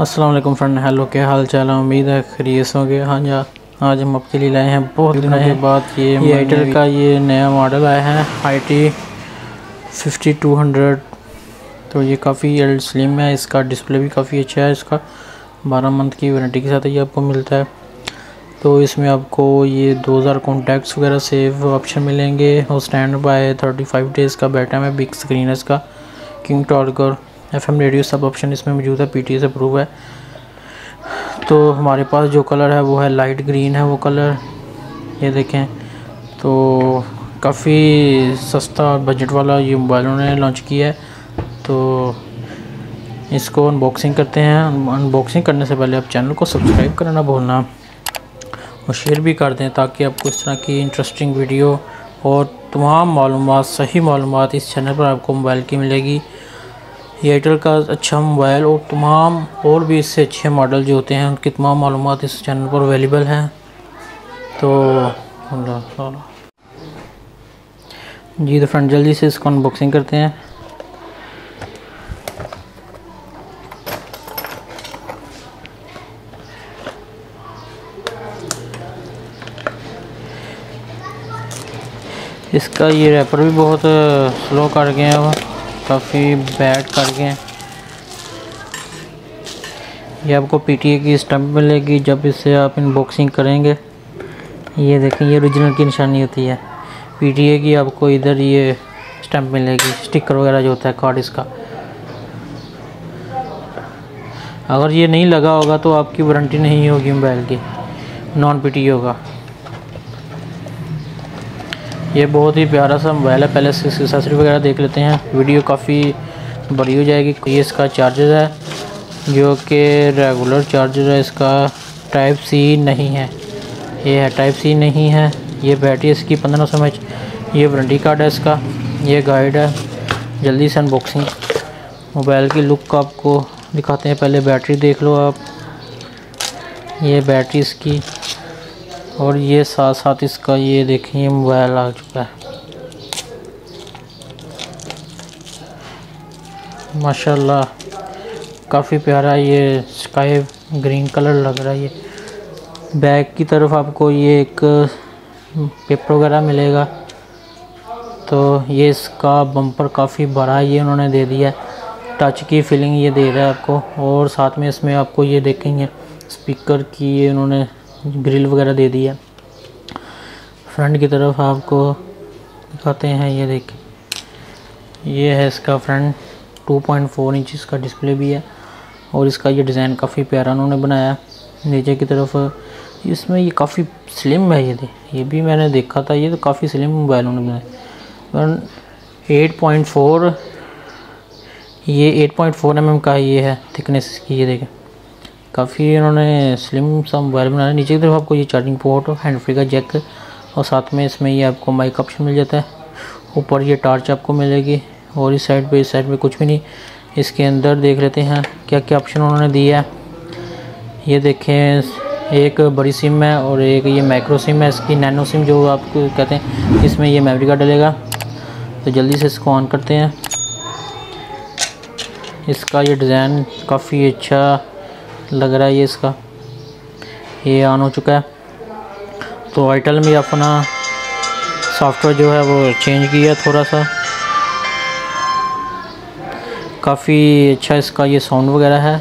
अस्सलाम वालेकुम friend, hello, क्या हाल चाल है? उम्मीद है खैरियत होंगे। हाँ जी, आज हम आपके लिए लाए हैं बहुत दिनों के बाद ये आईटेल का ये नया मॉडल आया है, IT 5200। तो ये काफ़ी एल स्लिम है, इसका डिस्प्ले भी काफ़ी अच्छा है, इसका 12 मंथ की वारंटी के साथ ये आपको मिलता है। तो इसमें आपको ये 2000 कॉन्टैक्ट्स वगैरह सेव ऑप्शन मिलेंगे और स्टैंड बाय 35 डेज़ का बैटम है, बिग स्क्रीन है इसका, किंग टॉर्गर, FM रेडियो सब ऑप्शन इसमें मौजूद है, PTA से अप्रूव है। तो हमारे पास जो कलर है वो है लाइट ग्रीन है वो कलर, ये देखें। तो काफ़ी सस्ता और बजट वाला ये मोबाइल उन्होंने लॉन्च किया है। तो इसको अनबॉक्सिंग करते हैं। अनबॉक्सिंग करने से पहले आप चैनल को सब्सक्राइब करना ना भूलना और शेयर भी कर दें, ताकि आपको इस तरह की इंटरेस्टिंग वीडियो और तमाम मालूमात, सही मालूमात इस चैनल पर आपको मोबाइल की मिलेगी। ये आईटेल का अच्छा मोबाइल और तमाम और भी इससे अच्छे मॉडल जो होते हैं उनकी तमाम मालूमात इस चैनल पर अवेलेबल हैं। तो जी फ्रेंड, जल्दी से इसको अनबॉक्सिंग करते हैं। इसका ये रैपर भी बहुत स्लो कर गए हैं, काफ़ी बैड कर गए हैं। ये आपको PTA की स्टम्प मिलेगी जब इसे आप अनबॉक्सिंग करेंगे। ये देखें, ये ओरिजिनल की निशानी होती है, PTA की आपको इधर ये स्टम्प मिलेगी, स्टिकर वगैरह जो होता है कार्ड इसका। अगर ये नहीं लगा होगा तो आपकी वारंटी नहीं होगी मोबाइल की, नॉन PTA होगा। ये बहुत ही प्यारा सा मोबाइल है। पहले इसकी एक्सेसरी वगैरह देख लेते हैं, वीडियो काफ़ी बड़ी हो जाएगी। ये इसका चार्जर है जो कि रेगुलर चार्जर है, इसका Type-C नहीं है, ये है Type-C नहीं है। ये बैटरी इसकी 1500 mAh, ये वारंटी कार्ड है इसका, ये गाइड है। जल्दी से अनबॉक्सिंग मोबाइल की लुक का आपको दिखाते हैं। पहले बैटरी देख लो आप, ये बैटरी इसकी, और ये साथ साथ इसका ये देखिए मोबाइल आ चुका है, माशाल्लाह काफ़ी प्यारा। ये स्काई ग्रीन कलर लग रहा है। ये बैक की तरफ आपको ये एक पेपर वगैरह मिलेगा। तो ये इसका बम्पर काफ़ी बड़ा ये उन्होंने दे दिया है, टच की फीलिंग ये दे रहा है आपको। और साथ में इसमें आपको ये देखेंगे स्पीकर की ये उन्होंने ग्रिल वगैरह दे दी है। फ्रंट की तरफ आपको दिखाते हैं, ये देखिए, ये है इसका फ्रंट, 2.4 इंच इसका डिस्प्ले भी है और इसका ये डिज़ाइन काफ़ी प्यारा उन्होंने बनाया। नीचे की तरफ इसमें ये काफ़ी स्लिम है, ये भी मैंने देखा था, ये तो काफ़ी स्लिम मोबाइल उन्होंने बनाया। 8.4, ये 8.4 mm का ये है थिकनेस इसकी, ये देखें, काफ़ी इन्होंने स्लिम सा मोबाइल बनाया। नीचे की तरफ आपको ये चार्जिंग पोर्ट और हैंड फ्री का जैक और साथ में इसमें ये आपको माइक ऑप्शन मिल जाता है। ऊपर ये टार्च आपको मिलेगी और इस साइड पे कुछ भी नहीं। इसके अंदर देख लेते हैं क्या क्या ऑप्शन उन्होंने दिया है। ये देखें, एक बड़ी सिम है और एक ये माइक्रो सिम है इसकी, नैनो सिम जो आपको कहते हैं, इसमें यह मेमोरी कार्ड डलेगा। तो जल्दी से इसको ऑन करते हैं। इसका ये डिज़ाइन काफ़ी अच्छा लग रहा है। ये इसका ये ऑन हो चुका है। तो आईटेल में अपना सॉफ्टवेयर जो है वो चेंज किया थोड़ा सा, काफ़ी अच्छा इसका ये साउंड वगैरह है।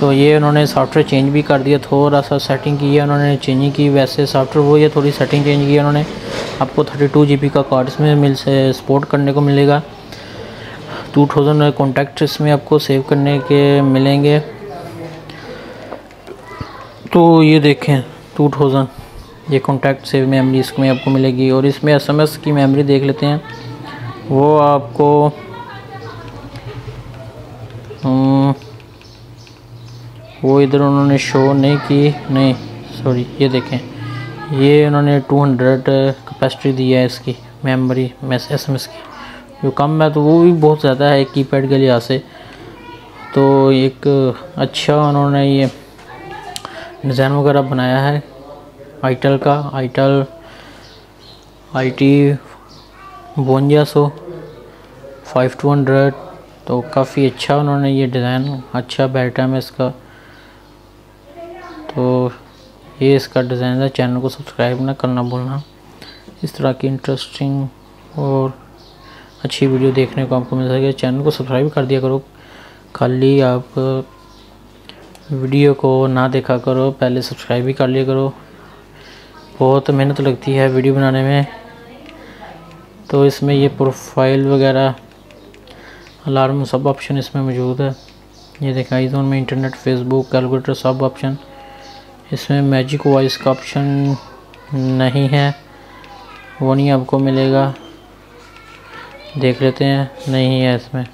तो ये उन्होंने सॉफ्टवेयर चेंज भी कर दिया, थोड़ा सा सेटिंग की है उन्होंने चेंज की, वैसे सॉफ्टवेयर वो, ये थोड़ी सेटिंग चेंज की है उन्होंने। आपको 32 GB का कार्ड इसमें सपोर्ट करने को मिलेगा, 2000 कॉन्टैक्ट इसमें आपको सेव करने के मिलेंगे। तो ये देखें 2000 ये कॉन्टैक्ट सेव मेमोरी इसमें आपको मिलेगी। और इसमें SMS की मेमोरी देख लेते हैं, वो आपको 1 वो इधर उन्होंने शो नहीं की, नहीं सॉरी, ये देखें, ये उन्होंने 200 कैपेसिटी दी है इसकी मेमोरी SMS की, जो कम है तो वो भी बहुत ज़्यादा है कीपैड के लिहाज से। तो एक अच्छा उन्होंने ये डिज़ाइन वगैरह बनाया है आईटेल का, IT 5200, तो काफ़ी अच्छा उन्होंने ये डिज़ाइन अच्छा बैठा है इसका। तो ये इसका डिज़ाइन है। चैनल को सब्सक्राइब ना करना भूलना। इस तरह की इंटरेस्टिंग और अच्छी वीडियो देखने को आपको मिल सके। चैनल को सब्सक्राइब कर दिया करो, खाली आप वीडियो को ना देखा करो, पहले सब्सक्राइब भी कर लिया करो। बहुत मेहनत लगती है वीडियो बनाने में। तो इसमें ये प्रोफाइल वगैरह अलार्म सब ऑप्शन इसमें मौजूद है। ये देखा आईज़ोन में इंटरनेट फेसबुक कैलकुलेटर सब ऑप्शन। इसमें मैजिक वॉइस का ऑप्शन नहीं है, वो नहीं आपको मिलेगा। देख लेते हैं, नहीं है इसमें।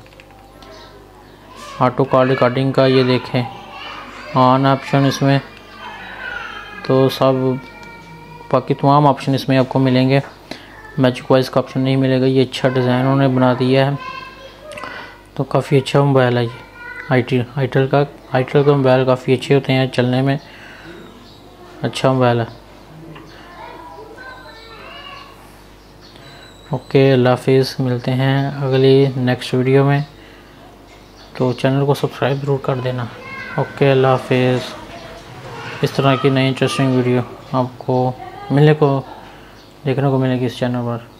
ऑटो कॉल रिकॉर्डिंग का ये देखें ऑन ऑप्शन इसमें। तो सब बाकी तमाम ऑप्शन इसमें आपको मिलेंगे, मैजिक वॉइस का ऑप्शन नहीं मिलेगा। ये अच्छा डिज़ाइन उन्होंने बना दिया है। तो काफ़ी अच्छा मोबाइल है ये आईटेल का मोबाइल काफ़ी अच्छे होते हैं, चलने में अच्छा मोबाइल है। ओके, अल्लाह हाफिज़, मिलते हैं अगली नेक्स्ट वीडियो में। तो चैनल को सब्सक्राइब ज़रूर कर देना। ओके, अल्लाह हाफिज़। इस तरह की नई इंटरेस्टिंग वीडियो आपको देखने को मिलेगी इस चैनल पर।